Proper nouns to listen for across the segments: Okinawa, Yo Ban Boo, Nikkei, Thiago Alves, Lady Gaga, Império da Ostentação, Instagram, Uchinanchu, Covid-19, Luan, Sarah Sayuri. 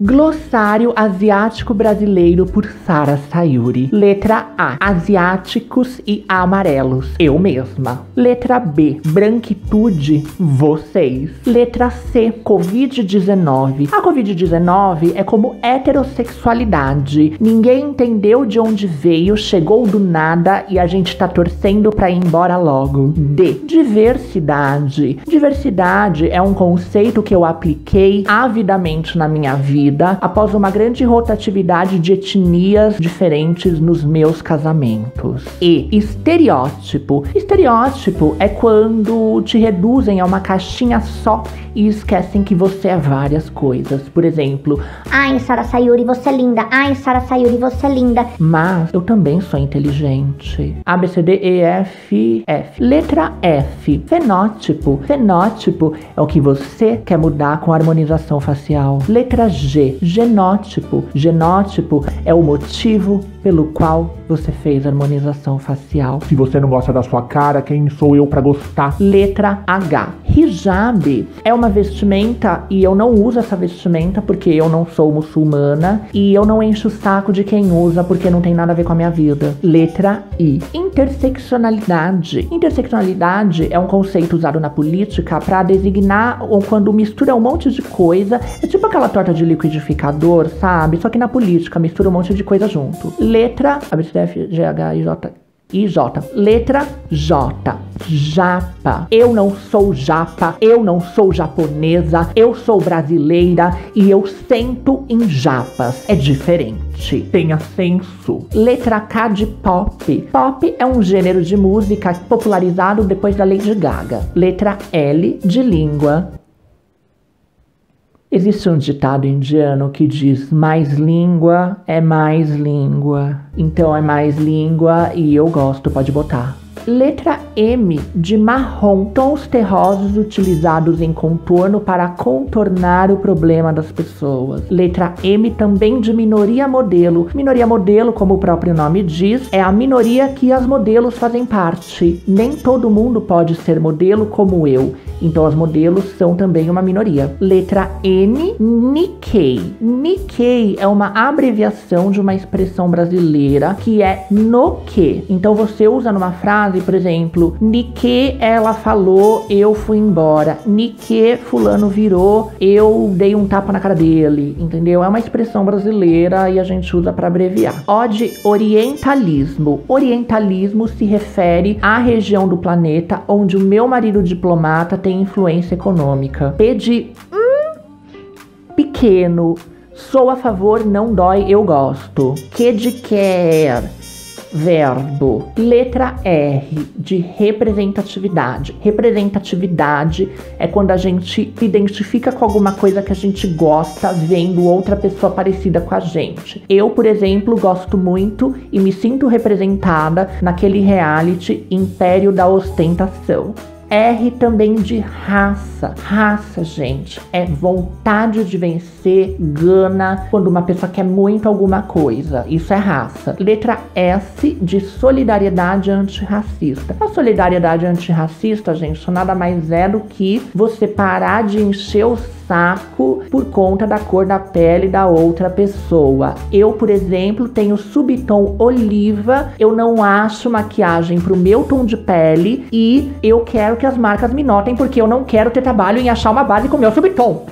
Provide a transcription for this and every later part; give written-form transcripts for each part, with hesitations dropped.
Glossário Asiático Brasileiro por Sarah Sayuri. Letra A: asiáticos e amarelos. Eu mesma. Letra B: branquitude. Vocês. Letra C: Covid-19. A Covid-19 é como heterossexualidade. Ninguém entendeu de onde veio, chegou do nada e a gente tá torcendo pra ir embora logo. D: diversidade. Diversidade é um conceito que eu apliquei avidamente na minha vida após uma grande rotatividade de etnias diferentes nos meus casamentos. E estereótipo. Estereótipo é quando te reduzem a uma caixinha só e esquecem que você é várias coisas. Por exemplo, ai, Sarah Sayuri, você é linda. Ai, Sarah Sayuri, você é linda. Mas eu também sou inteligente. A, B, C, D, E, F, F. Letra F. Fenótipo. Fenótipo é o que você quer mudar com a harmonização facial. Letra G. Genótipo. Genótipo é o motivo pelo qual você fez harmonização facial. Se você não gosta da sua cara, quem sou eu pra gostar? Letra H. Hijab é uma vestimenta e eu não uso essa vestimenta porque eu não sou muçulmana e eu não encho o saco de quem usa porque não tem nada a ver com a minha vida. Letra I. Interseccionalidade. Interseccionalidade é um conceito usado na política pra designar ou quando mistura um monte de coisa. É tipo aquela torta de liquidificador, sabe? Só que na política mistura um monte de coisa junto. Letra A, B, C, D, F, G, H, I, J, Letra J. Japa. Eu não sou japa, eu não sou japonesa, eu sou brasileira e eu sento em japas. É diferente. Tenha senso. Letra K de pop. Pop é um gênero de música popularizado depois da Lady Gaga. Letra L de língua. Existe um ditado indiano que diz mais língua é mais língua. Então é mais língua e eu gosto, pode botar. Letra M de marrom. Tons terrosos utilizados em contorno para contornar o problema das pessoas. Letra M também de minoria modelo. Minoria modelo, como o próprio nome diz, é a minoria que as modelos fazem parte. Nem todo mundo pode ser modelo como eu. Então as modelos são também uma minoria. Letra N, Nikkei. Nikkei é uma abreviação de uma expressão brasileira que é no que. Então você usa numa frase, por exemplo, Nikkei ela falou, eu fui embora. Nikkei fulano virou, eu dei um tapa na cara dele. Entendeu? É uma expressão brasileira e a gente usa para abreviar. O de orientalismo. Orientalismo se refere à região do planeta onde o meu marido diplomata tem influência econômica. P de pequeno. Sou a favor, não dói, eu gosto. Q de quer. Verbo. Letra R de representatividade. Representatividade é quando a gente identifica com alguma coisa que a gente gosta vendo outra pessoa parecida com a gente. Eu, por exemplo, gosto muito e me sinto representada naquele reality Império da Ostentação. R também de raça. Raça, gente, é vontade de vencer, gana, quando uma pessoa quer muito alguma coisa. Isso é raça. Letra S de solidariedade antirracista. A solidariedade antirracista, gente, nada mais é do que você parar de encher o saco por conta da cor da pele da outra pessoa. Eu, por exemplo, tenho subtom oliva, eu não acho maquiagem pro meu tom de pele e eu quero que as marcas me notem porque eu não quero ter trabalho em achar uma base com meu subtom.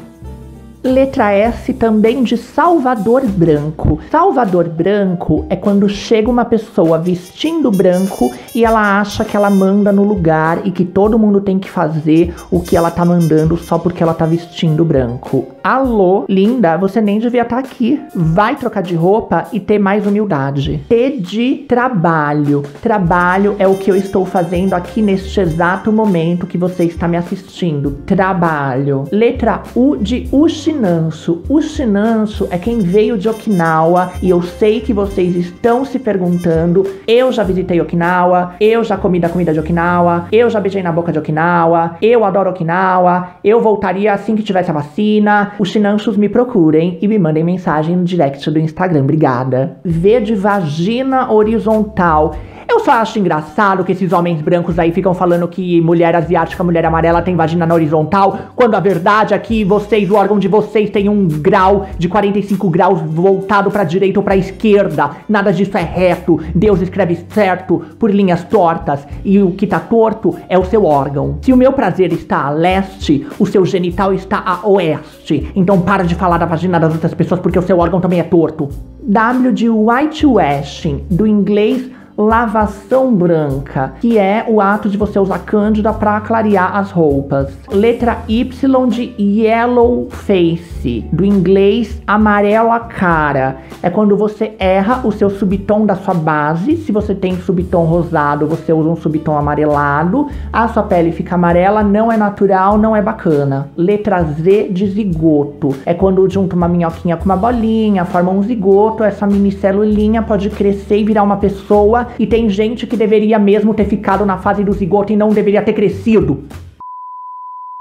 Letra S também de Salvador Branco. Salvador Branco é quando chega uma pessoa vestindo branco e ela acha que ela manda no lugar e que todo mundo tem que fazer o que ela tá mandando só porque ela tá vestindo branco. Alô, linda, você nem devia estar aqui. Vai trocar de roupa e ter mais humildade. T de trabalho. Trabalho é o que eu estou fazendo aqui neste exato momento que você está me assistindo. Trabalho. Letra U de Uchinanchu. Uchinanchu é quem veio de Okinawa e eu sei que vocês estão se perguntando, eu já visitei Okinawa, eu já comi da comida de Okinawa, eu já beijei na boca de Okinawa, eu adoro Okinawa, eu voltaria assim que tivesse a vacina, os chinanchos me procurem e me mandem mensagem no direct do Instagram. Obrigada. V de vagina horizontal. Eu só acho engraçado que esses homens brancos aí ficam falando que mulher asiática, mulher amarela tem vagina na horizontal, quando a verdade é que vocês, o órgão de vocês tem um grau de 45 graus voltado pra direita ou pra esquerda. Nada disso é reto. Deus escreve certo por linhas tortas e o que tá torto é o seu órgão. Se o meu prazer está a leste, o seu genital está a oeste. Então para de falar da vagina das outras pessoas porque o seu órgão também é torto. W de whitewashing, do inglês lavação branca, que é o ato de você usar cândida pra clarear as roupas. Letra Y de yellow face, do inglês amarela cara. É quando você erra o seu subtom da sua base. Se você tem subtom rosado, você usa um subtom amarelado. A sua pele fica amarela, não é natural, não é bacana. Letra Z de zigoto, é quando junta uma minhoquinha com uma bolinha, forma um zigoto. Essa minicelulinha pode crescer e virar uma pessoa. E tem gente que deveria mesmo ter ficado na fase do zigoto e não deveria ter crescido.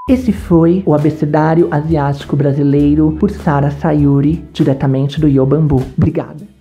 Esse foi o Abecedário Asiático Brasileiro por Sarah Sayuri, diretamente do Yo Ban Boo. Obrigada.